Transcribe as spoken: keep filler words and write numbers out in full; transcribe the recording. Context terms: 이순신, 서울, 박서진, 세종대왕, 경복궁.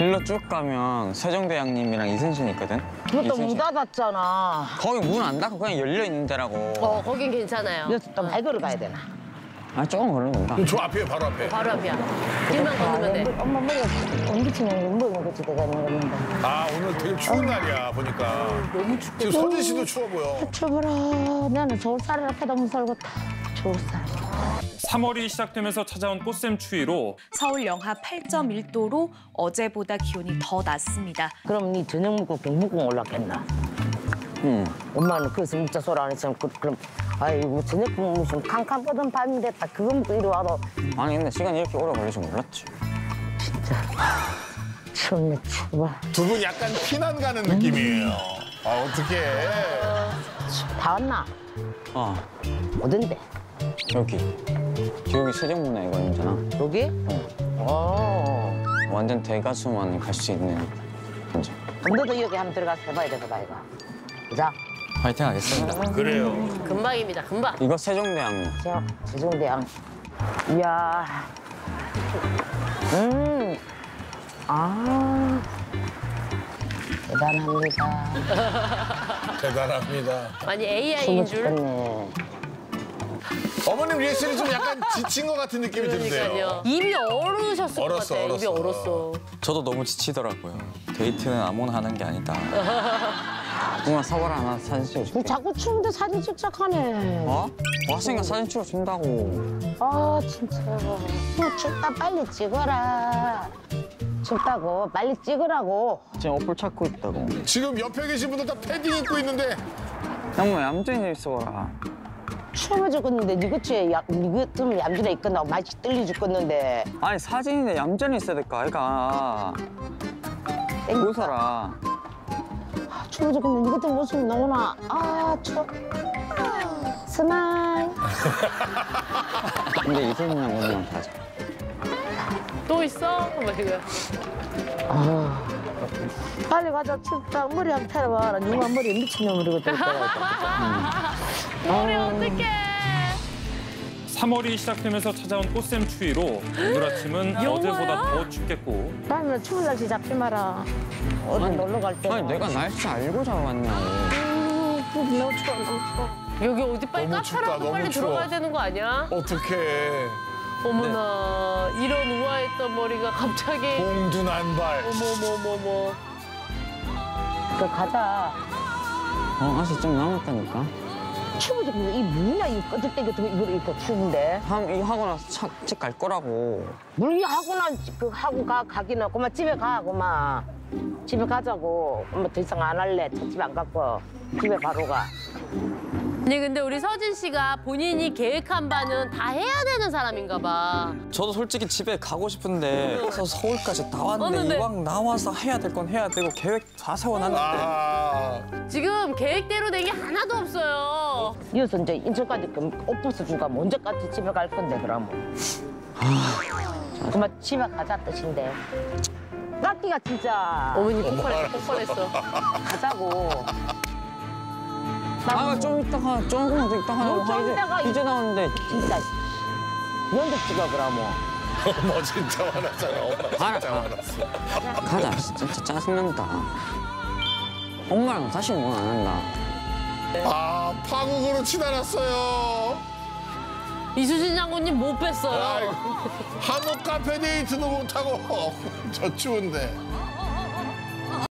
일로 쭉 가면 세종대왕님이랑 이순신 있거든? 그것도 문 닫았잖아. 거기 문 안 닫고 그냥 열려 있는 데라고. 어, 거긴 괜찮아요. 그래서 또 발걸어 가야 되나? 아, 조금 걸린다. 저 앞이에요, 바로 앞에. 바로 앞이야. 길만 걸으면 돼. 엄마 머리가 엄기치면 온몸이 먹겠지, 내가 먹는데. 아, 오늘 되게 추운 날이야, 보니까. 너무 춥다. 지금 서진 씨도 추워 보여. 추워라. 나는 좋은 쌀을 앞에다 못 살겠다. 좋은 쌀. 삼월이 시작되면서 찾아온 꽃샘 추위로 서울 영하 팔 점 일 도로 어제보다 기온이 더 낮습니다. 그럼 네 저녁 먹고 경복궁 올랐겠나? 응. 엄마는 그래서 문자 소리 안 했으면 그, 그럼 아이고 저녁 무슨 캄캄 뻗은 밤인데 딱 그거 먹고 이리 와도. 아니 근데 시간이 이렇게 오래 걸릴 줄 몰랐지. 진짜 추운데 추워. 두 분 약간 피난 가는 음. 느낌이에요. 아 어떡해. 다 왔나? 어. 어딘데? 여기. 여기 세종문화유관이잖아. 여기? 어. 아. 완전 대가수만 갈 수 있는 현장. 너도 여기 한번 들어가서 해봐야 되겠다, 이거. 그죠? 파이팅 하겠습니다. 음. 그래요. 금방입니다, 금방. 이거 세종대왕. 저, 세종대왕. 이야. 음. 아. 대단합니다. 대단합니다. 아니, 에이아이인 줄. 어머님 리액션이 좀 약간 지친 것 같은 느낌이 드는데요. 입이 얼으셨을 것 같아요. 얼었어. 입이 얼었어. 저도 너무 지치더라고요. 데이트는 아무나 하는 게 아니다. 정말 서바라 하나 사진 찍어줄게. 자꾸 추운데 사진 찍착하네. 어? 왔으니까 사진 찍어준다고. 아 진짜. 춥다 빨리 찍어라. 춥다고 빨리 찍으라고. 지금 어플 찾고 있다고. 지금 옆에 계신 분들 다 패딩 입고 있는데. 양모 얌전히 있어라. 추워 죽었는데 니 그치? 니 그쯤 얌전히 있겠나? 많이 떨리 죽겠는데. 아니 사진인데 얌전히 있어야 될까 아이가. 뭐 살아. 아, 추워 죽었는데 니 그쯤 모습이 너무나. 아 추워. 스마일. 근데 이승이랑 오늘랑 가자. 또 있어? 이거. 아. 빨리 가자 춥다. 머리 한번 펴봐. 누가 머리 미친놈으로 이거. 머리 어떡해. 삼월이 시작되면서 찾아온 꽃샘 추위로 오늘 아침은 어제보다 더 춥겠고. 나는 추운 날씨 잡지 마라. 어디 놀러 갈 때. 아니 내가 날씨 알고 잡았냐고. 너무 추워, 너무 추워. 여기 어디 빨리 카페라도 빨리 추워. 들어가야 되는 거 아니야? 어떡해. 어머나 네. 이런 우아했던 머리가 갑자기 공두난발. 어머머머머. 그 가자. 어 아직 좀 남았다니까. 추워 죽는데 이 뭐냐 이 끄적대기 이거 이렇게 추운데. 한 이 하고 나서 책 갈 거라고. 물이 하고 난 그 하고 가 가긴 하고 막 집에 가 고마. 집에 가자고. 엄마 더 이상 안 할래. 집에 안 갖고 집에 바로 가. 네, 근데 우리 서진 씨가 본인이 계획한 바는 다 해야 되는 사람인가 봐. 저도 솔직히 집에 가고 싶은데 그래서 서울까지 나왔는데 이왕 나와서 해야 될 건 해야 되고 계획 다 세워놨는데. 아 지금 계획대로 된 게 하나도 없어요. 이어서 이제 인천까지 엎어서 주가 언제까지 집에 갈 건데 그럼. 아 그만 집에 가자 뜻인데. 깍기가 진짜. 어머니 폭발했어, 폭발했어. 가자고. 아, 좀 이따가, 조금만 더 이따가 하고 이제, 이제 나오는데. 진짜, 면접 찍어, 그럼 뭐. 엄마 진짜 화났잖아, 엄마 진짜 화났어. 가자, 진짜 짜증난다. 엄마랑 다시 뭘 안 한다. 아, 파국으로 치달았어요. 이순신 장군님 못 뺐어요. 한옥 카페 데이트도 못하고, 저 추운데.